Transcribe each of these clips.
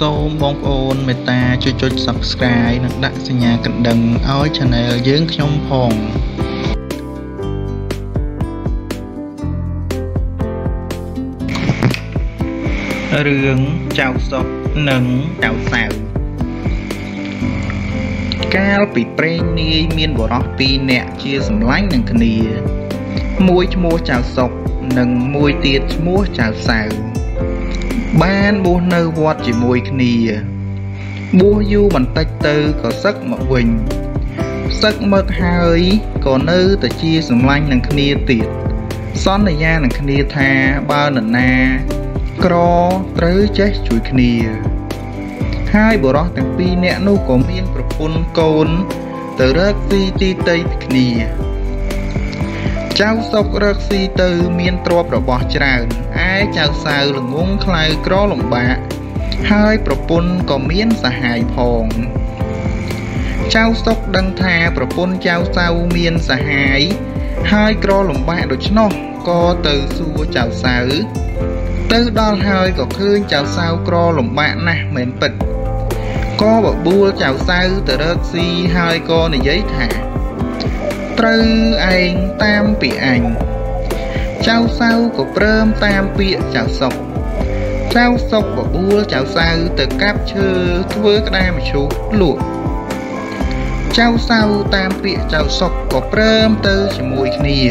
số mong ôn meta cho subscribe nè đặt xin nhà cận đừng ở channel dưỡng trong phòng. Rương chào sọc nâng chào xào cao bị pren ni miên bỏ róc pi nẹt chia sầm lánh nâng khnia môi mua chào sọc nâng môi tiệt mua chào xào ban bố nơ vọt chỉ môi khnia bố du bằng tay tư có sắc mọc quỳnh sắc mật hơi có nơ ta chia sầm lánh nâng khnia tiệt son này da nâng khnia tha bao nâng na cro tới chết chuối khnia hai bộ đó thằng pi nẹt nô có miên propun côn từ rắc si ti tây khnia chào sọc rắc si từ miên trộp rồi bỏ tràn ai chào sao là ngôn khai cro lòng bạ hai propun có miên sa hài phòng chào sọc đăng tha propun chào sao miên sa hài hai cro lòng bạ được nó co từ xua chào sao từ đó hơi có khơi chào sao cro lòng bạn nè mềm bịch có bộ bua chào sao từ đó si hai con này giấy thả trừ anh tam bị ảnh chào sao của prơm tam bị chào sọc bộ bua chào sao từ cáp chơ với cái đai một số luộc chào sao tam bị chào sọc của prơm từ chỉ mùi nìa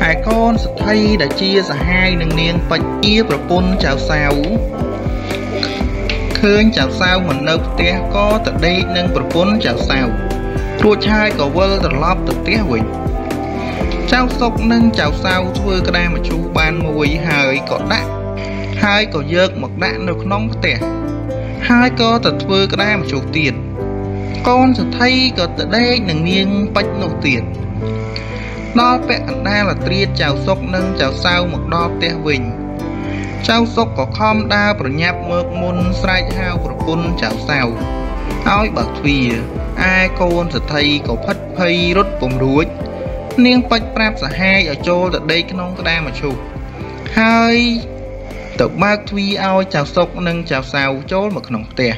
hai con thay đã chia ra hai nương niên bạch kia propon chào sao khơi chào sao mình nấu té có từ đây nương propon chào sao thua chai có vơ từ lóp từ té quỳnh chào sọc nương chào sao thưa cái đây mà chú ban mùi hơi có đạn hai có dơ một đạn được nóng té hai có từ thưa cái đây mà chú tiền con thay có từ đây nương niên bạch nấu tiền đó vẽ đa là triết chào sốc nâng chào sao một đo tè bình chào sốc có khom đa bờ nháp mực môn sai hao bờ quân chào sao áo bạc thùy ai con sẽ thấy có phất phây rút vùng đuối niên bạch prap sẽ hai ở chỗ tại đây cái nông ta mà chụp hai tập bạc thùy áo chào sốc nâng chào sao chỗ một nông tè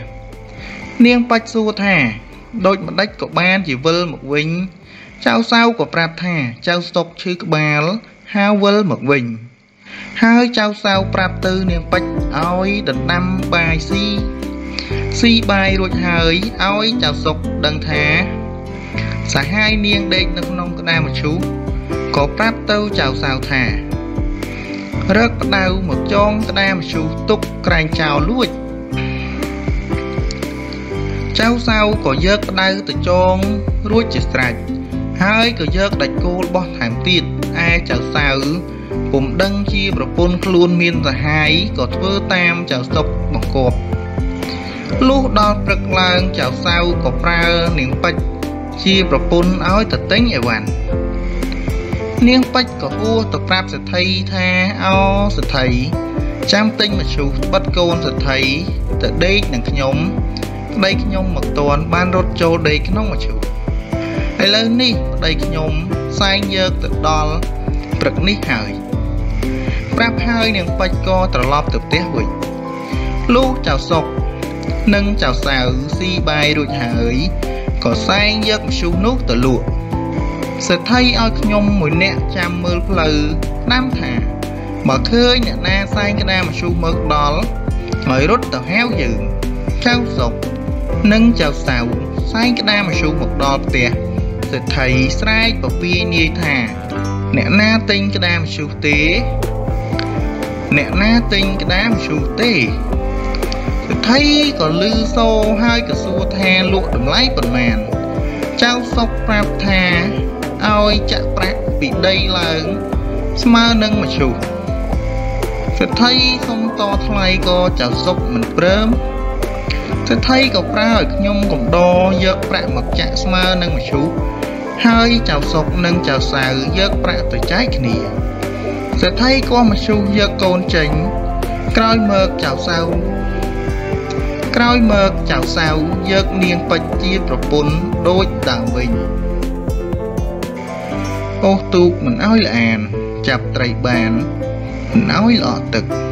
niên bạch xua thả đôi mặt đách của ban chỉ vơ một vinh chào sao của prap thà chào sọc chư bà hao vơ một mình hai chào sao prap tư niềm bạch oi đợt năm bài si si bài ruột hơi oi chào sọc đằng thà xả hai niên đếch nâng nông cái đa một chú có prap tư chào sao thà rớt đau một chong cái đa một chú tục cành chào lụi chào sao có dớt đau từ chong ruột chỉ sạch hai cửa giấc đạch cô bó thảm tiệt ai chào sao cùng đăng chi propon luôn miên ra hai có thơ tam chào sọc bằng cọp lúc đó rực lang chào sao có pra niềng bạch chi propon áo thật tính ở bàn niềng bạch có vua tập rạp sẽ thay tha ao sẽ thấy trăm tinh mà chú bắt con sẽ thấy tại đây nặng nhóm đây nhóm mặc toàn ban rốt cho đây cái nóng mà chú hay lớn đi đây nhôm sai nhớ từ đó bật ní hơi prap hơi nâng bạch co trở lọp từ té quỷ lúc chào sọc nâng chào xào si bay đuổi hơi có sai nhớ một số nước từ lụa sẽ thay ở nhôm mùi nẹt chạm mưa lờ nam thả mà khơi nẹt na sai cái nam một số mực đó mới rút từ héo dữ chào sọc nâng chào xào sai cái nam một số mực đó tè thầy sai và vi ni thả nẹ na tinh cái đam sưu tế thấy có lư xô hai cái xua the lụa đầm lái còn màn trao sọc prap thà oi chạ prap bị đây là smart nâng mà chủ thấy không to thay co chào sọc mình prơm thấy có pra ở nhung cũng đo giấc prap mặc chạ smart nâng mà chủ hai chào sọc nâng chào xào giấc prap từ trái khnia sẽ thấy có một số giấc côn chỉnh cõi mực chào sao giấc niên bạch chia propon đôi tạm bình ô tu mình nói là chạp trầy bàn mình nói là tực